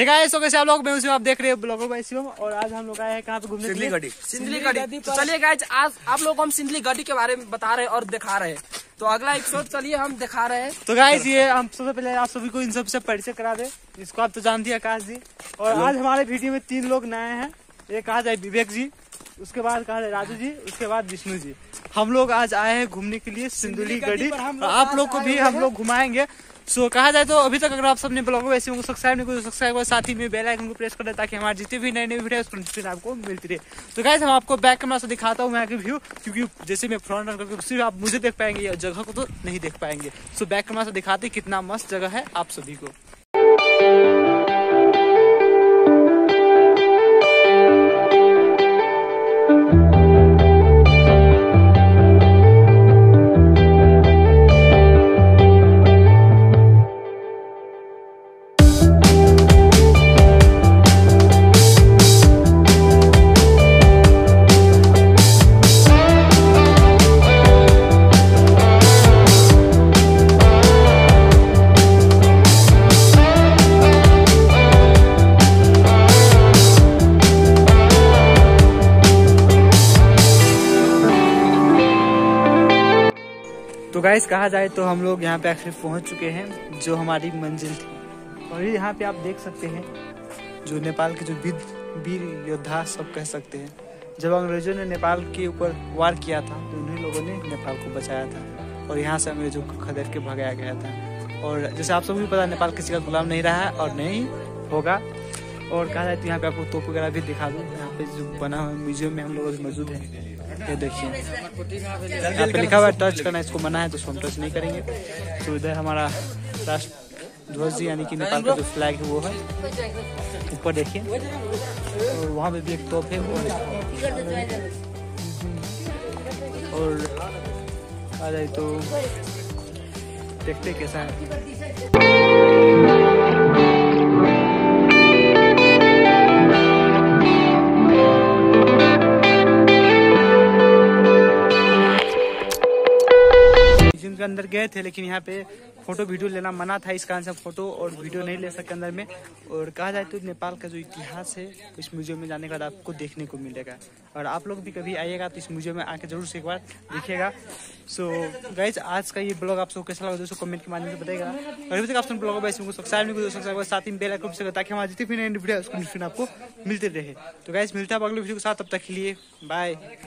Hey guys, कैसे आप लोग, मैं आप देख रहे हैं ब्लॉगर भाई शिवम, और आज हम लोग आए हैं कहाँ पे घूमने, सिंधुली गढ़ी। सिंधुली गढ़ी, चलिए गाइस आज आप लोग हम सिंधुली गढ़ी के बारे में बता रहे हैं और दिखा रहे हैं, तो अगला एपिसोड चलिए हम दिखा रहे हैं। तो गाइस ये हम सबसे पहले आप सभी को इन सबसे परिचय करा दे, इसको आप तो जानती है आकाश जी, और आज हमारे वीडियो में 3 लोग नए हैं। एक आज आए विवेक जी, उसके बाद कहा जाए राजू जी, उसके बाद विष्णु जी। हम लोग आज आए हैं घूमने के लिए सिंधुली गढ़ी, आप लोग को भी हम लोग घुमाएंगे। सो कहा जाए तो अभी तक अगर आप सबने ब्लॉग को ऐसे सब्सक्राइब नहीं किया, सब्सक्राइब और साथ ही में बेल आइकन को प्रेस कर दे ताकि हमारे जितने भी नए नए वीडियो उसको नोटिफिकेशन आपको मिलती रहे। तो गाइस हम आपको बैक कैमरा से दिखाता हूँ यहाँ के व्यू, क्योंकि जैसे मैं फ्रंट रन करके सिर्फ आप मुझे देख पाएंगे या जगह को तो नहीं देख पाएंगे। सो बैक कैमरा से दिखाते कितना मस्त जगह है आप सभी को। तो गाइस कहा जाए तो हम लोग यहाँ पे आखिर पहुँच चुके हैं जो हमारी मंजिल थी, और यहाँ पे आप देख सकते हैं जो नेपाल के जो वीर योद्धा सब कह सकते हैं, जब अंग्रेजों ने नेपाल के ऊपर वार किया था तो उन्हीं लोगों ने नेपाल को बचाया था और यहाँ से अंग्रेजों को खदेड़ के भगाया गया था। और जैसे आप सबको भी पता, नेपाल किसी का गुलाम नहीं रहा है और नहीं होगा। और कहा जाए तो यहाँ पे आपको तोप वगैरह भी दिखा दूँ, यहाँ पे जो बना हुआ म्यूजियम में हम लोग मौजूद है। ये देखिए यहाँ पे लिखा हुआ है टच करना इसको मना है, तो हम टच नहीं करेंगे। तो इधर हमारा राष्ट्र ध्वज यानी कि नेपाल का जो फ्लैग है वो है ऊपर देखिए, और वहाँ पे भी एक तोप है। और आ जाए तो देखते कैसा है। के अंदर गए थे लेकिन यहाँ पे फोटो वीडियो लेना मना था, इस कारण से फोटो और वीडियो नहीं ले सके अंदर में। और कहा जाए तो नेपाल का जो इतिहास है इस म्यूजियम में जाने के बाद आपको देखने को मिलेगा, और आप लोग भी कभी आइएगा तो इस म्यूजियम में आके जरूर से एक बार देखिएगा। सो गाइज आज का ये ब्लॉग आप सबको कैसा लगा दोस्तों कमेंट के माध्यम से बताएगा, और अभी तक आप ब्लॉग को सब्सक्राइब नहीं किया सब्सक्राइब साथ ही बेल आइकन से ताकि हमारे जितनी भी नई वीडियो उसको आपको मिलते रहे। तो गाइज मिलता है अगले वीडियो के साथ, तब तक के लिए बाय।